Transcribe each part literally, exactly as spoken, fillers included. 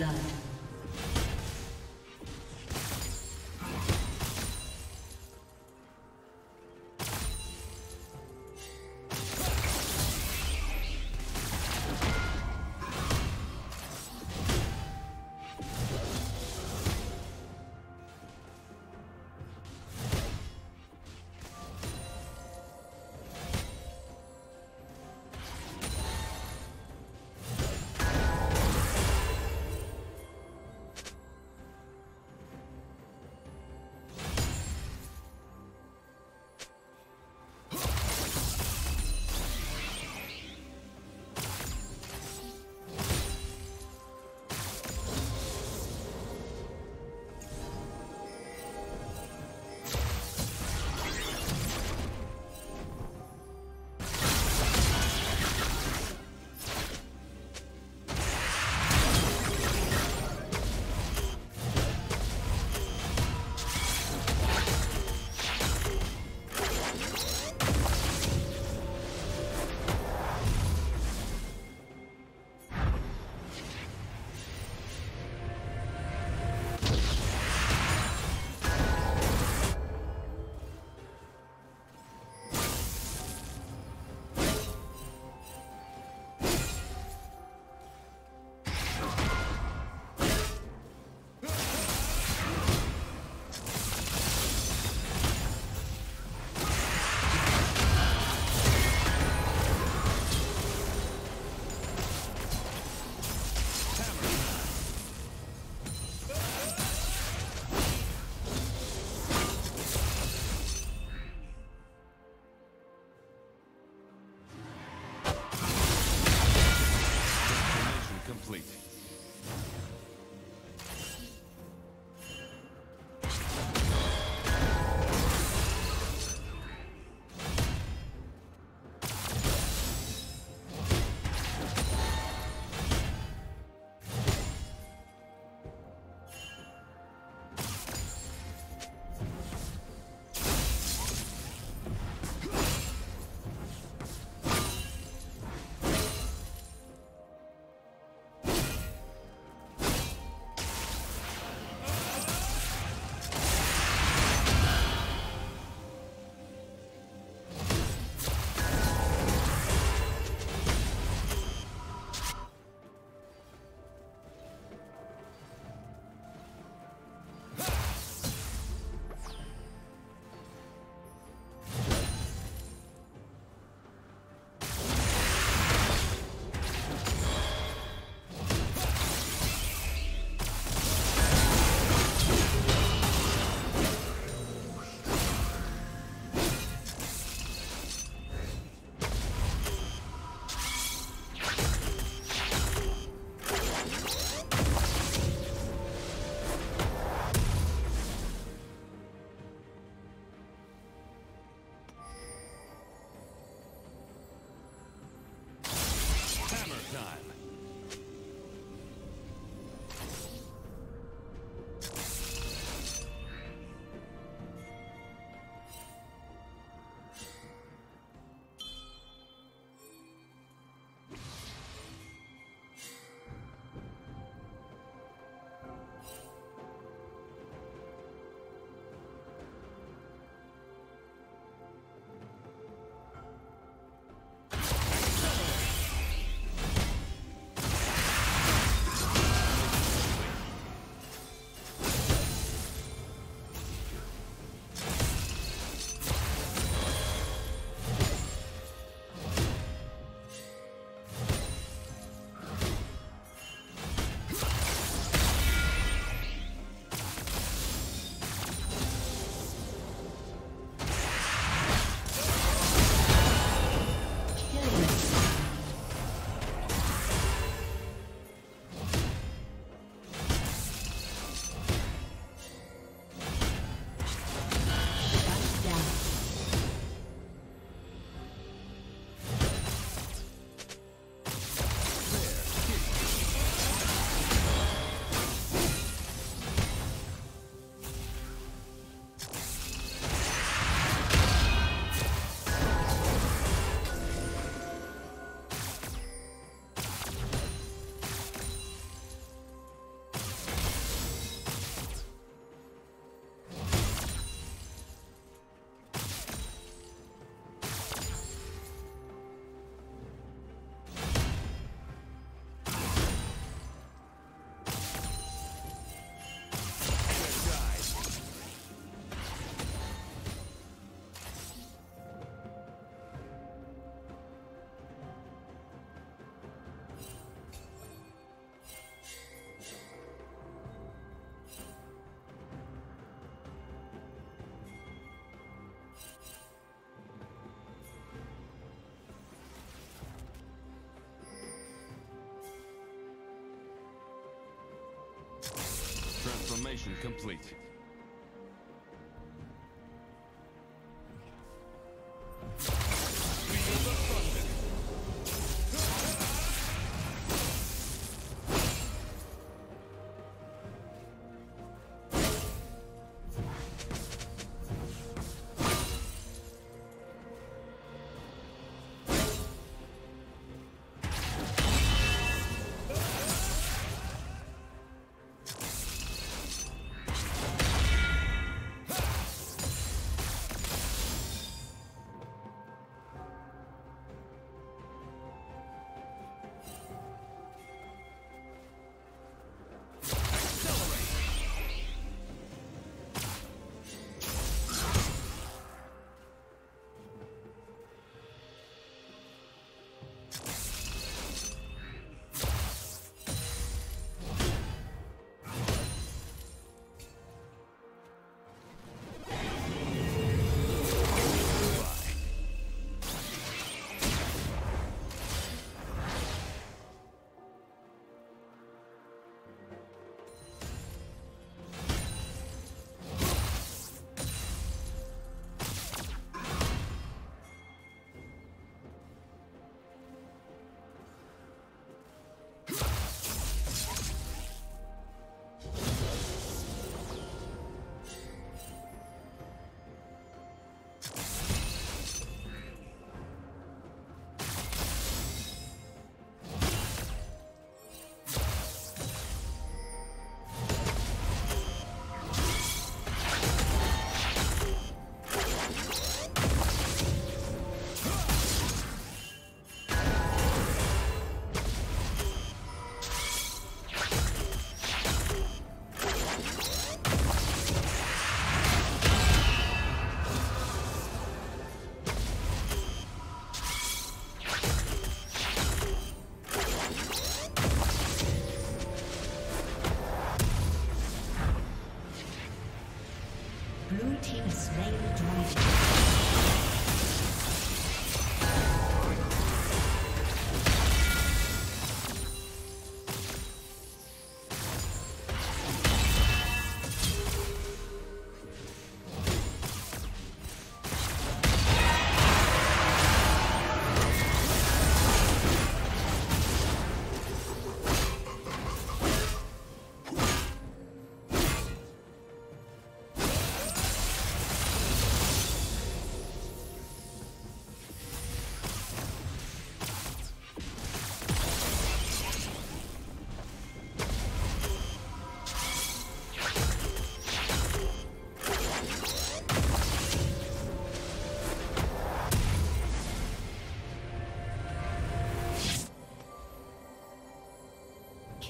blood. Formation complete.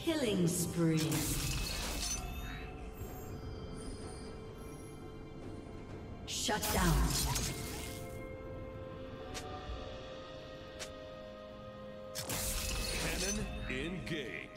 Killing spree. Shut down. Cannon engaged.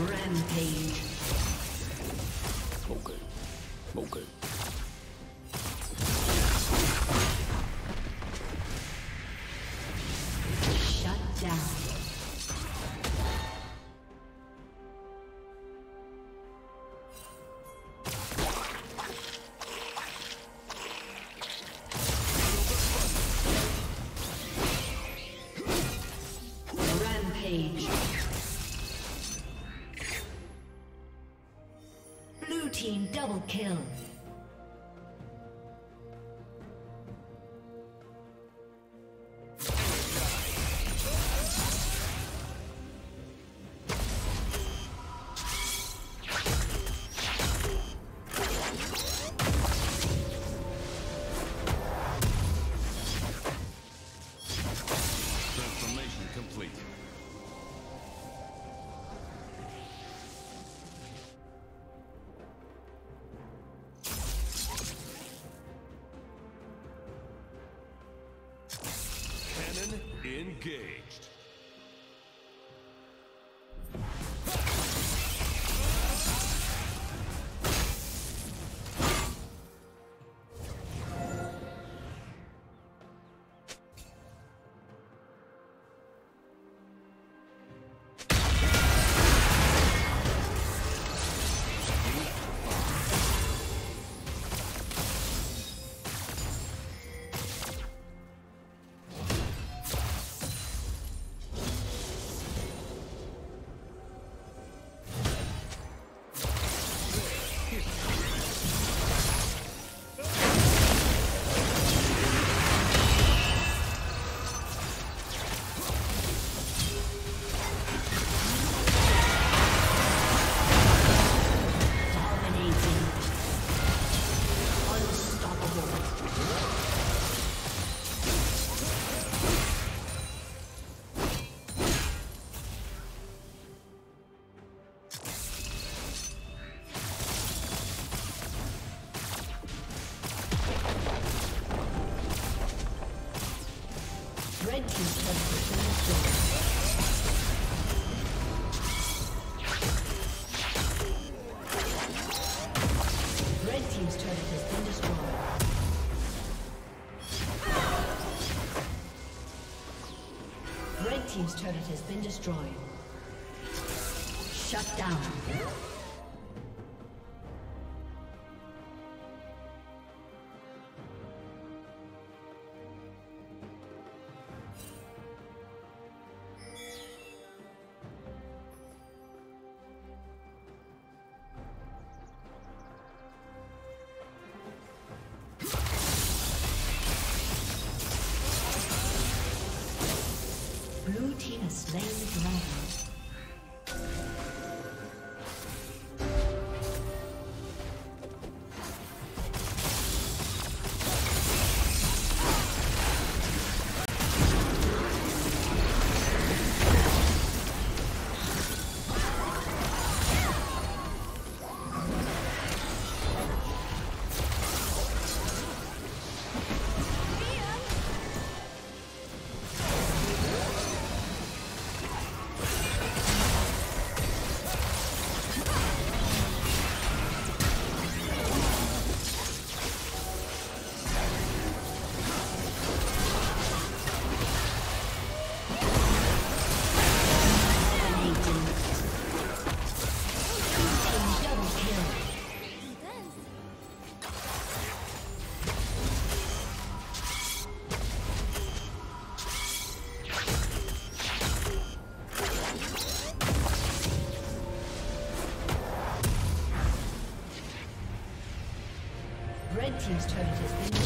Rampage. Okay. Okay. Shut down. Kill. Engaged. Team's turret has been destroyed. Shut down. Slain the dragon. Red team's turret has been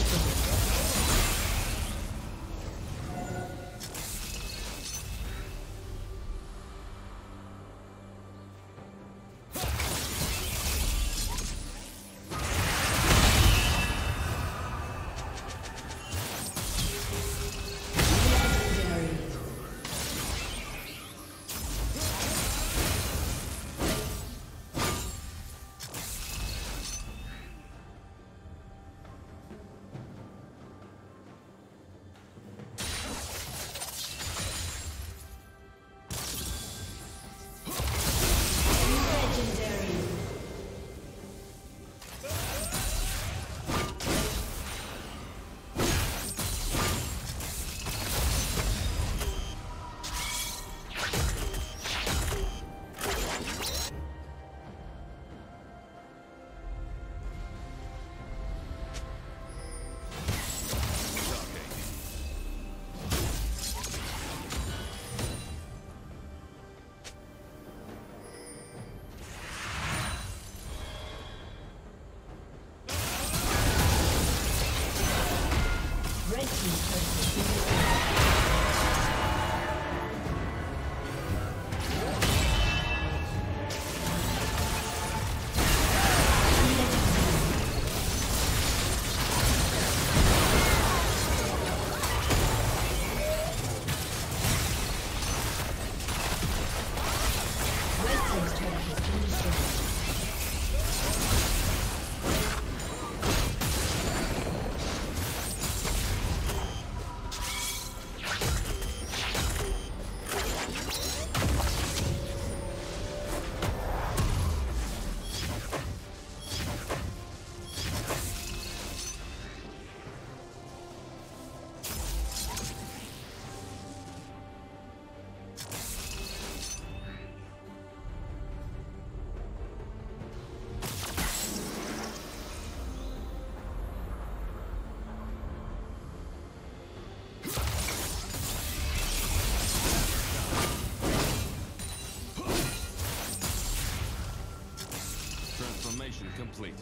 Mission complete.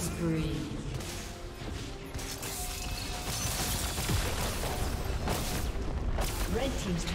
Team's turret has been destroyed.